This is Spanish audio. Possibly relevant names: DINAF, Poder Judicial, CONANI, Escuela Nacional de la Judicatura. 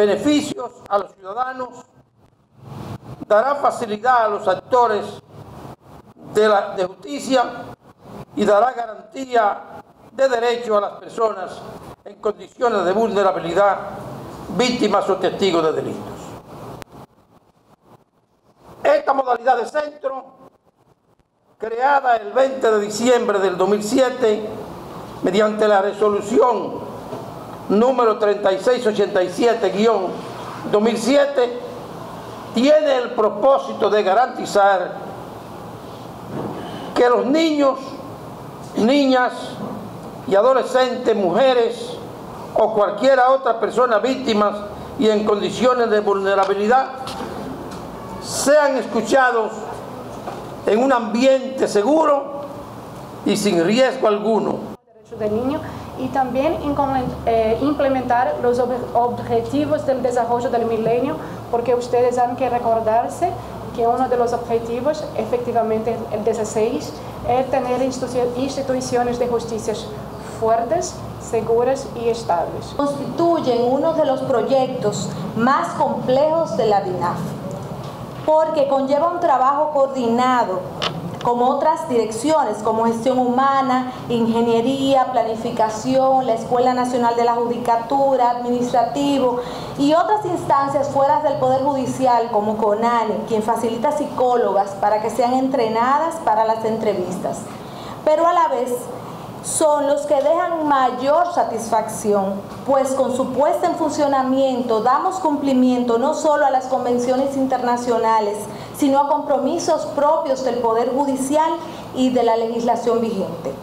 beneficios a los ciudadanos, dará facilidad a los actores de justicia y dará garantía de derecho a las personas en condiciones de vulnerabilidad, víctimas o testigos de delitos. Esta modalidad de centro, creada el 20 de diciembre del 2007, mediante la resolución número 3687-2007, tiene el propósito de garantizar que los niños, niñas y adolescentes, mujeres o cualquier otra persona víctimas y en condiciones de vulnerabilidad sean escuchados en un ambiente seguro y sin riesgo alguno. Derechos del niño y también implementar los objetivos del desarrollo del milenio, porque ustedes han que recordarse que uno de los objetivos, efectivamente el 16, es tener instituciones de justicia fuertes, seguras y estables. Constituyen uno de los proyectos más complejos de la DINAF, porque conlleva un trabajo coordinado con otras direcciones como gestión humana, ingeniería, planificación, la Escuela Nacional de la Judicatura, administrativo y otras instancias fuera del Poder Judicial como CONANI, quien facilita psicólogas para que sean entrenadas para las entrevistas. Pero a la vez son los que dejan mayor satisfacción, pues con su puesta en funcionamiento damos cumplimiento no solo a las convenciones internacionales, sino a compromisos propios del Poder Judicial y de la legislación vigente.